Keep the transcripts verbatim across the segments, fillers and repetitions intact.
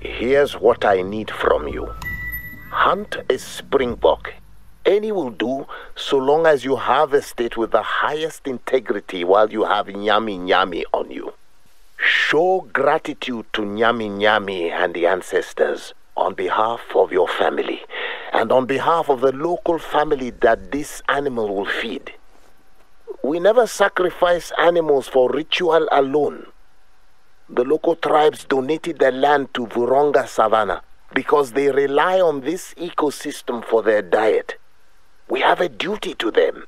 Here's what I need from you. Hunt a springbok. Any will do, so long as you harvest it with the highest integrity while you have Nyami Nyami on you. Show gratitude to Nyami Nyami and the ancestors on behalf of your family and on behalf of the local family that this animal will feed. We never sacrifice animals for ritual alone. The local tribes donated their land to Vurhonga Savanna because they rely on this ecosystem for their diet. We have a duty to them.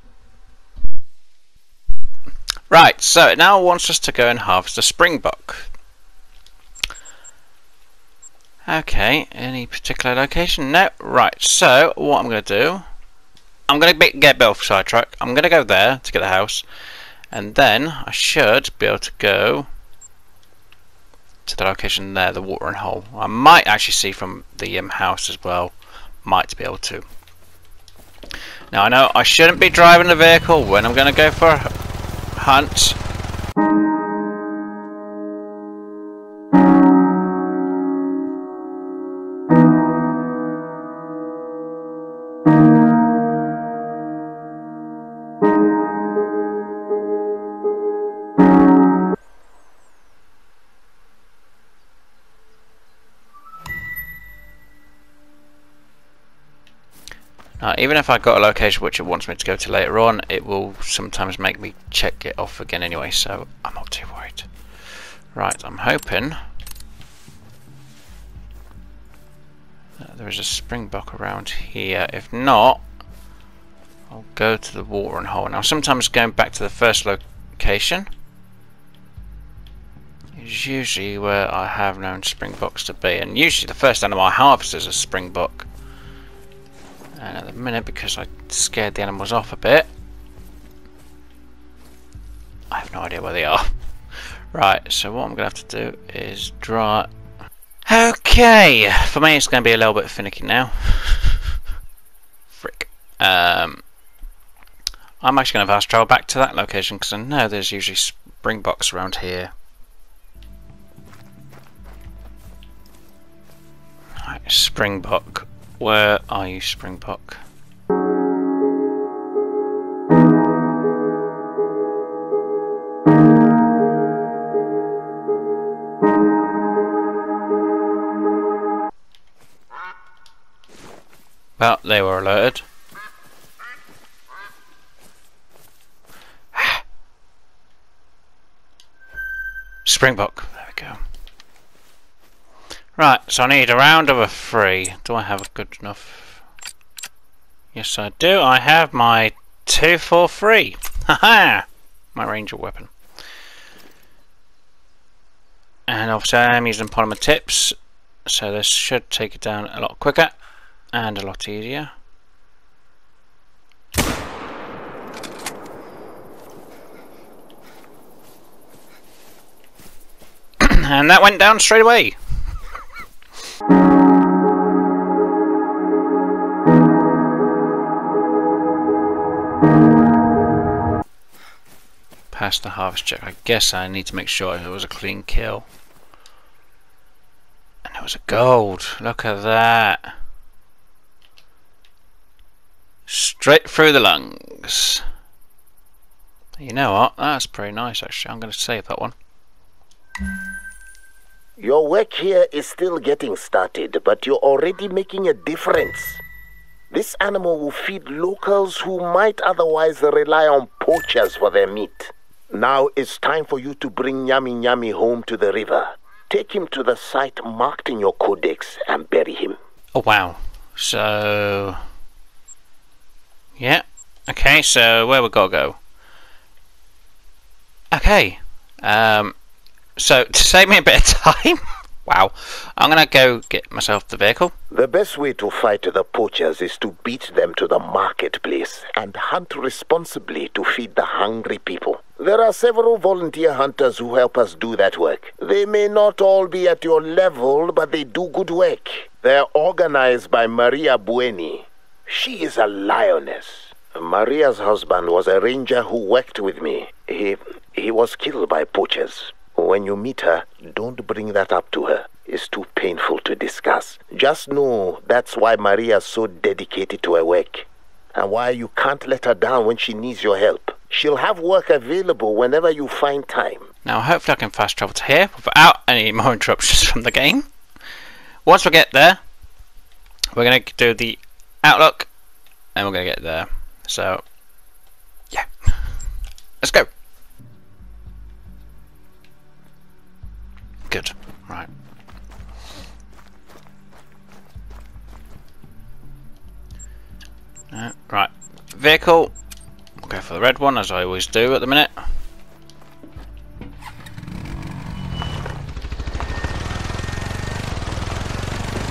Right, so it now wants us to go and harvest a springbok. Okay, any particular location? No. Right, so what I'm going to do, I'm going to get Belfry sidetracked. I'm going to go there to get the house, and then I should be able to go to the location there, the watering hole. I might actually see from the um, house as well. Might be able to. Now I know I shouldn't be driving the vehicle when I'm going to go for a hunt. Uh, even if I got a location which it wants me to go to later on, it will sometimes make me check it off again anyway, so I'm not too worried. Right, I'm hoping that there is a springbok around here. If not, I'll go to the watering hole. Now, sometimes going back to the first location is usually where I have known springboks to be, and usually the first animal I harvest is a springbok. And at the minute, because I scared the animals off a bit, I have no idea where they are. Right, so what I'm going to have to do is draw. Okay, for me it's going to be a little bit finicky now. Frick. Um, I'm actually going to fast travel back to that location because I know there's usually springboks around here. Right, springbok. Where are you, springbok? Well, they were alerted. Springbok, there we go. Right, so I need a round of a three. Do I have a good enough? Yes, I do. I have my two four three. Haha! My ranger weapon. And obviously, I am using polymer tips, so this should take it down a lot quicker and a lot easier. And that went down straight away. Past the harvest check. I guess I need to make sure it was a clean kill. And it was a gold. Look at that. Straight through the lungs. You know what? That's pretty nice actually. I'm going to save that one. Your work here is still getting started, but you're already making a difference. This animal will feed locals who might otherwise rely on poachers for their meat. Now it's time for you to bring Nyami Nyami home to the river. Take him to the site marked in your codex and bury him. Oh wow. So... yeah. Okay, so where we gotta go? Okay. Um... So, to save me a bit of time, wow, I'm going to go get myself the vehicle. The best way to fight the poachers is to beat them to the marketplace and hunt responsibly to feed the hungry people. There are several volunteer hunters who help us do that work. They may not all be at your level, but they do good work. They're organized by Maria Bueni. She is a lioness. Maria's husband was a ranger who worked with me. He, he was killed by poachers. When you meet her, don't bring that up to her. It's too painful to to discuss. Just know that's why Maria's so dedicated to her work and why you can't let her down when she needs your help. She'll have work available whenever you find time. Now hopefully I can fast travel to here without any more interruptions from the game. Once we get there, we're going to do the outlook and we're going to get there. So, yeah. Let's go. Good. Right. Uh, right. Vehicle. We'll go for the red one, as I always do at the minute.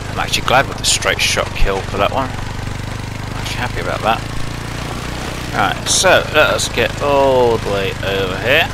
I'm actually glad with the straight shot kill for that one. I'm actually happy about that. Right, so let us get all the way over here.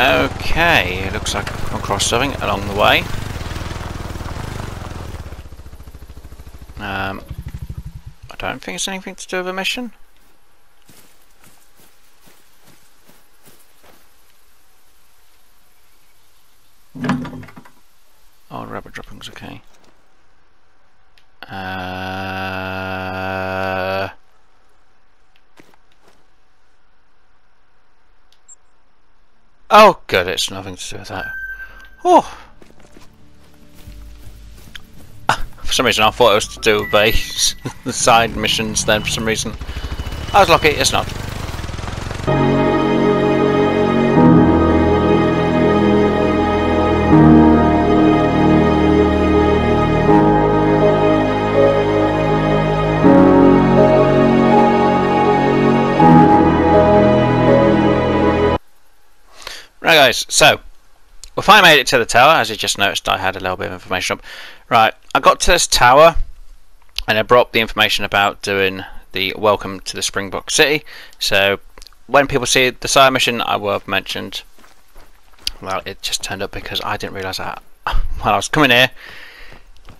Okay, it looks like I've come across something along the way. Um, I don't think it's anything to do with a mission. Oh, rubber droppings, okay. Uh, oh, good, it's nothing to do with that. Oh! For some reason I thought it was to do with the side missions then for some reason. I was lucky, it's not. Right guys, so well, if I made it to the tower, as you just noticed, I had a little bit of information up. Right, I got to this tower, and I brought up the information about doing the welcome to the Springbok City. So, when people see the side mission, I will have mentioned. Well, it just turned up because I didn't realise that while I was coming here.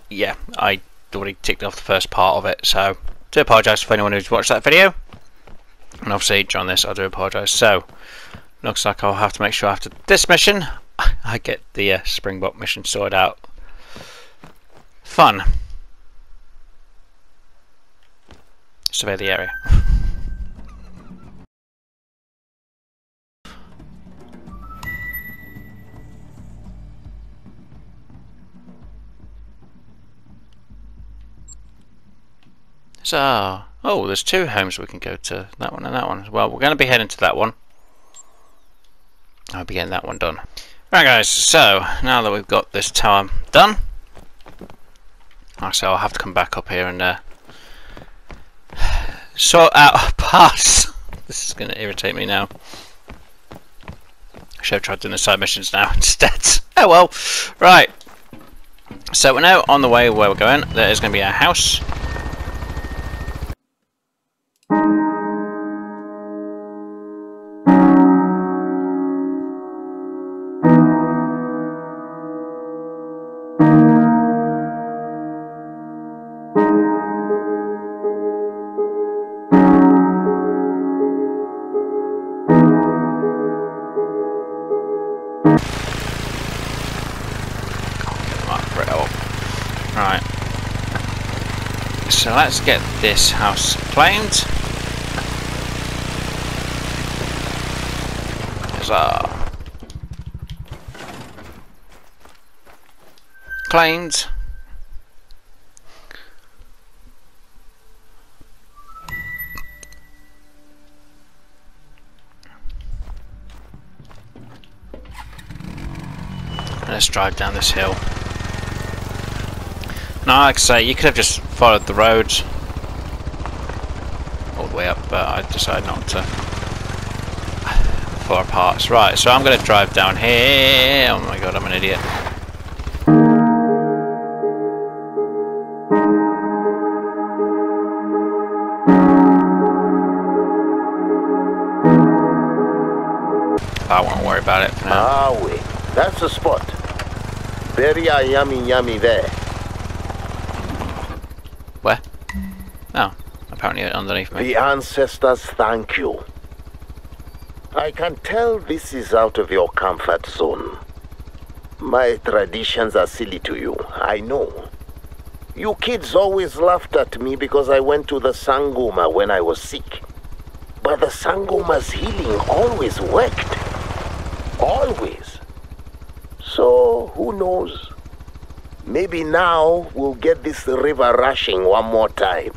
Yeah, I already ticked off the first part of it. So, I do apologise for anyone who's watched that video. And obviously, during this, I do apologise. So, looks like I'll have to make sure after this mission, I get the uh, Springbok mission sorted out. Fun. Survey the area. So, oh, there's two homes we can go to. That one and that one. Well, we're going to be heading to that one. I'll be getting that one done. Right guys, so now that we've got this tower done, actually I'll have to come back up here and uh, sort out a pass. This is going to irritate me now. I should have tried doing the side missions now instead. Oh well. Right. So we're now on the way where we're going. There is going to be a house. So let's get this house claimed. Huzzah. Claimed. Let's drive down this hill. Now, like I say, you could have just followed the road all the way up, but I decided not to. Four parts. Right, so I'm going to drive down here. Oh my god, I'm an idiot. I won't worry about it. No. Ah, we. That's the spot. Bury a Nyami Nyami there. Where? Oh, apparently underneath me. The ancestors thank you. I can tell this is out of your comfort zone. My traditions are silly to you, I know. You kids always laughed at me because I went to the sangoma when I was sick. But the sangoma's healing always worked. Always. So, who knows? Maybe now we'll get this river rushing one more time.